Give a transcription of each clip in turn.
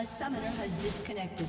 A summoner has disconnected.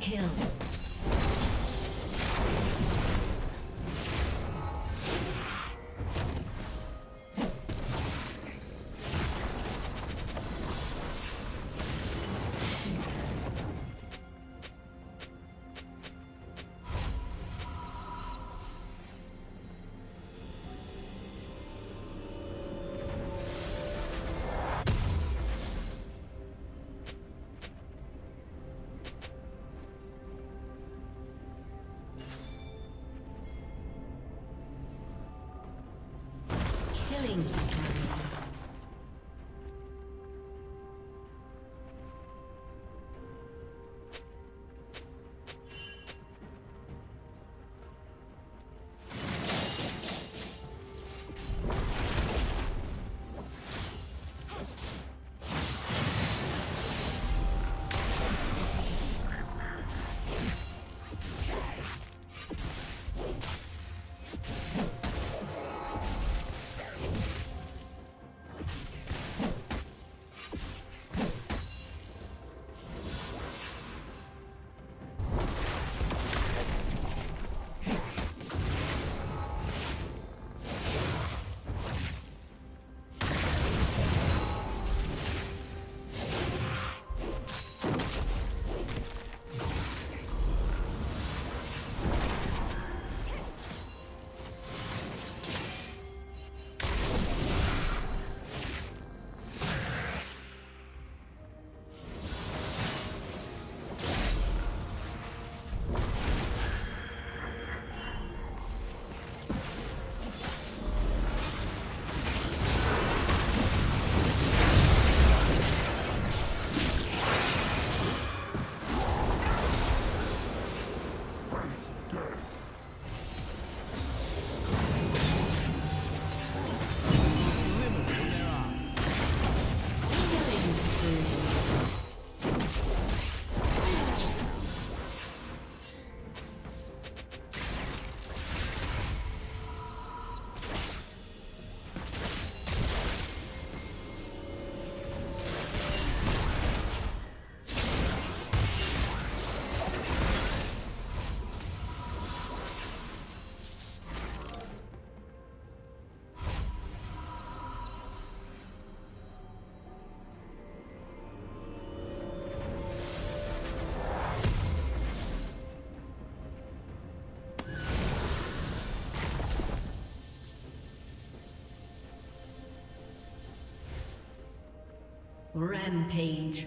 Kill. Killing spree. Rampage.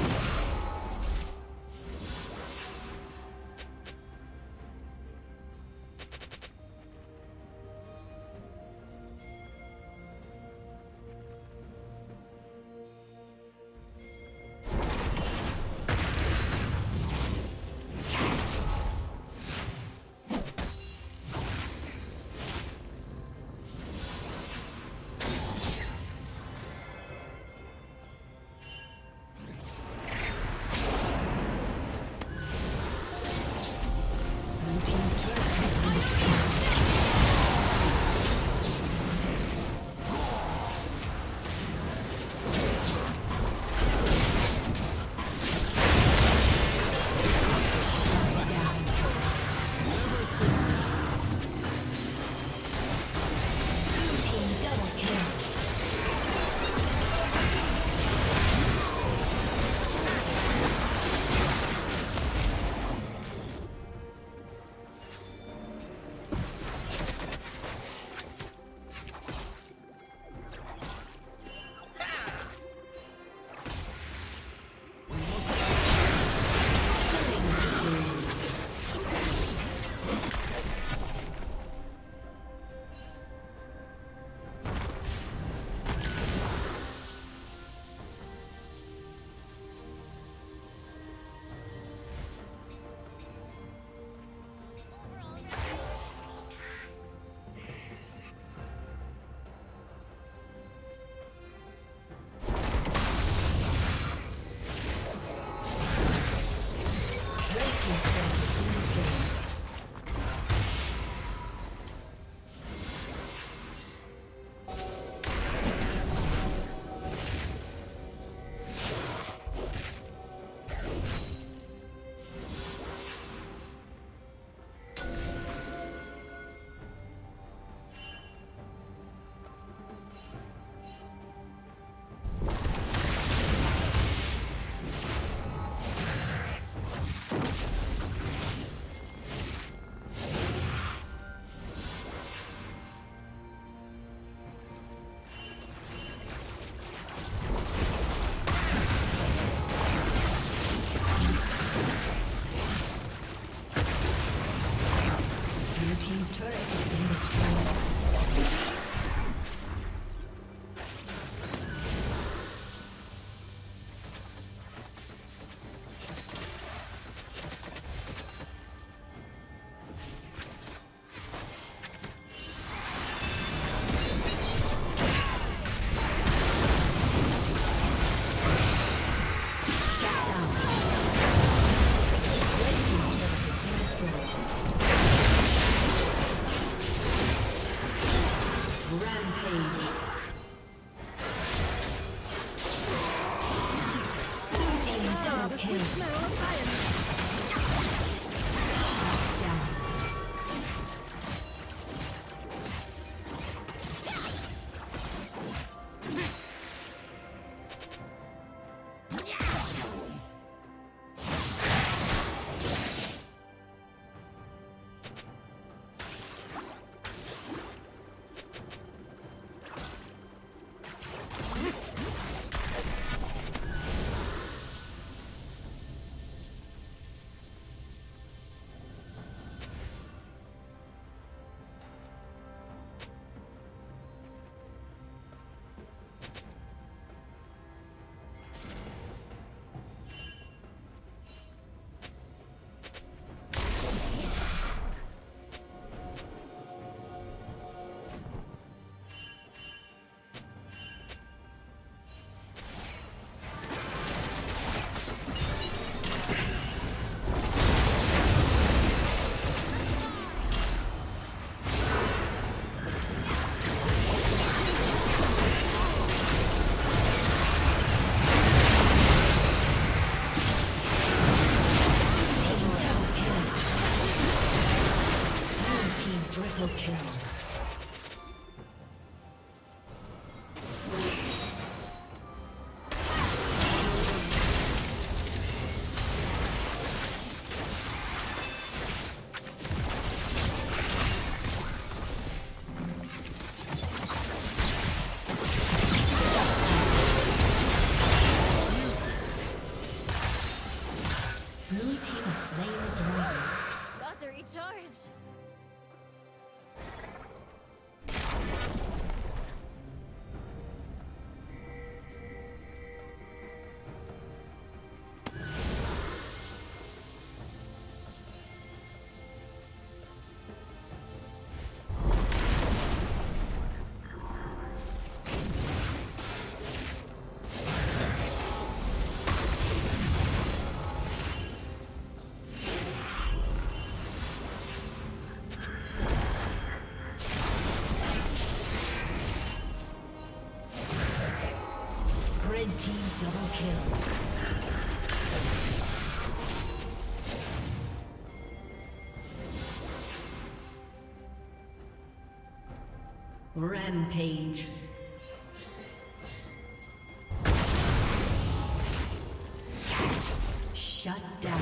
has slain the dragon. Got to recharge. Team double kill. Rampage. Shut down.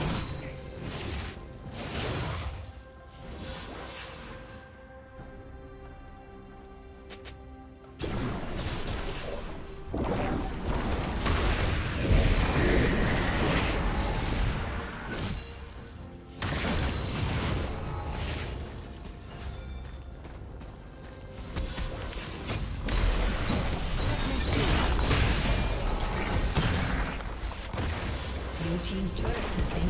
Team's turret has been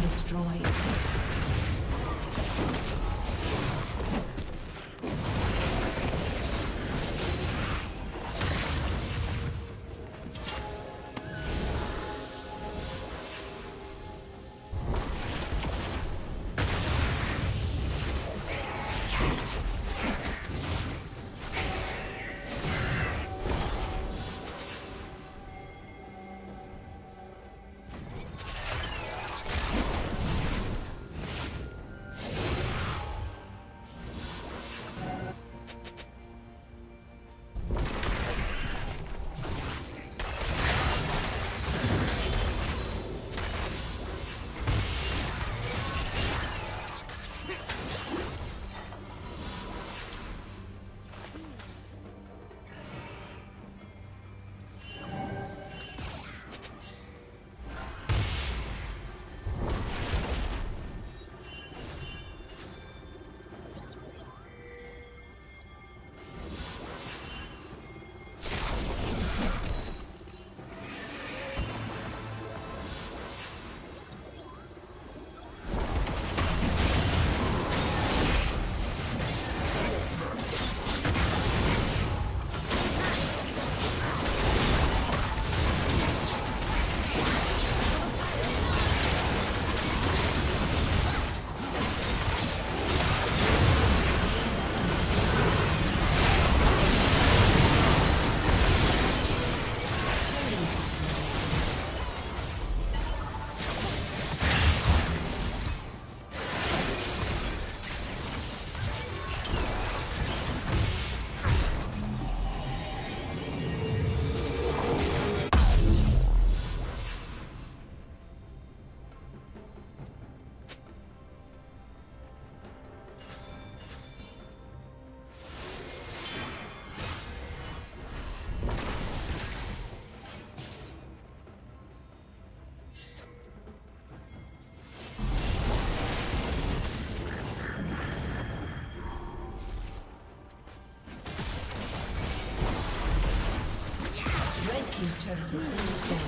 He's trying to rampage.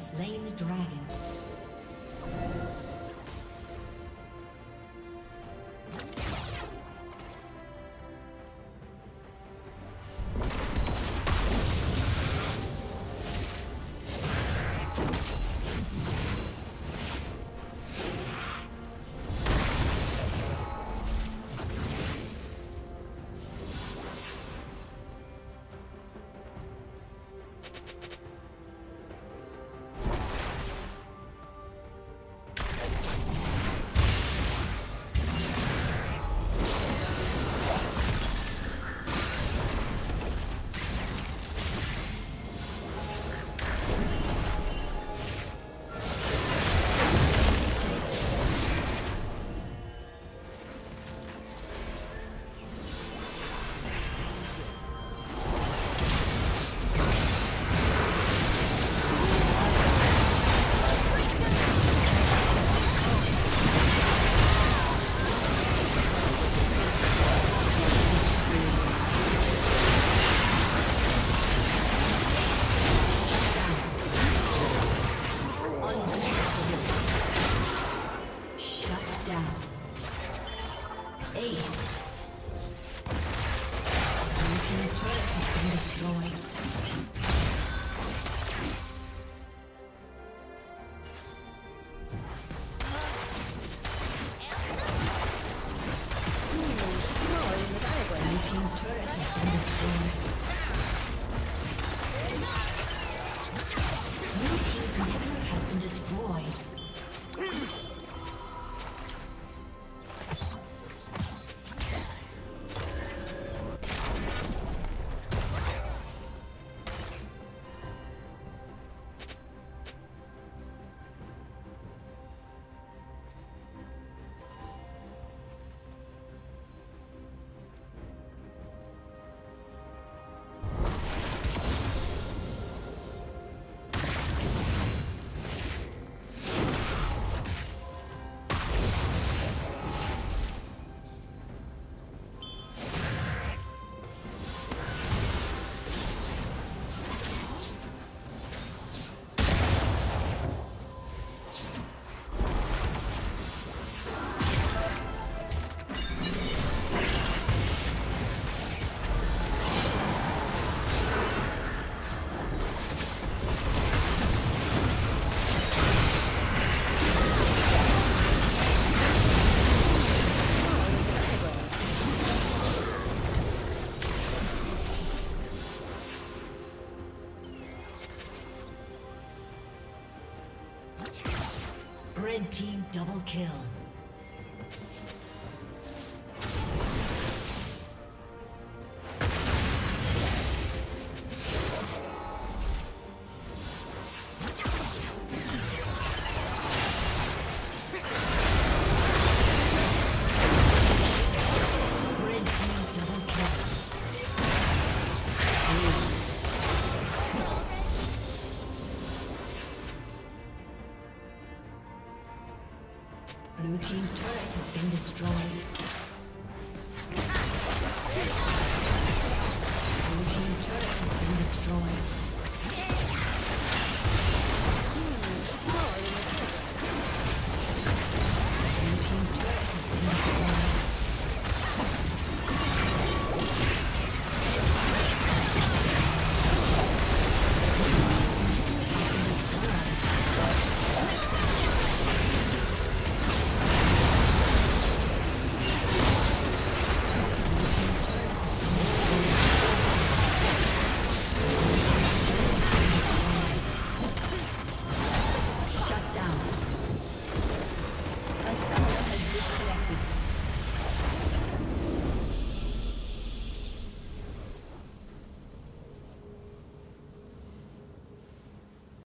slain the dragon. Red team double kill. Blue team's turret has been destroyed. Blue team's turret has been destroyed.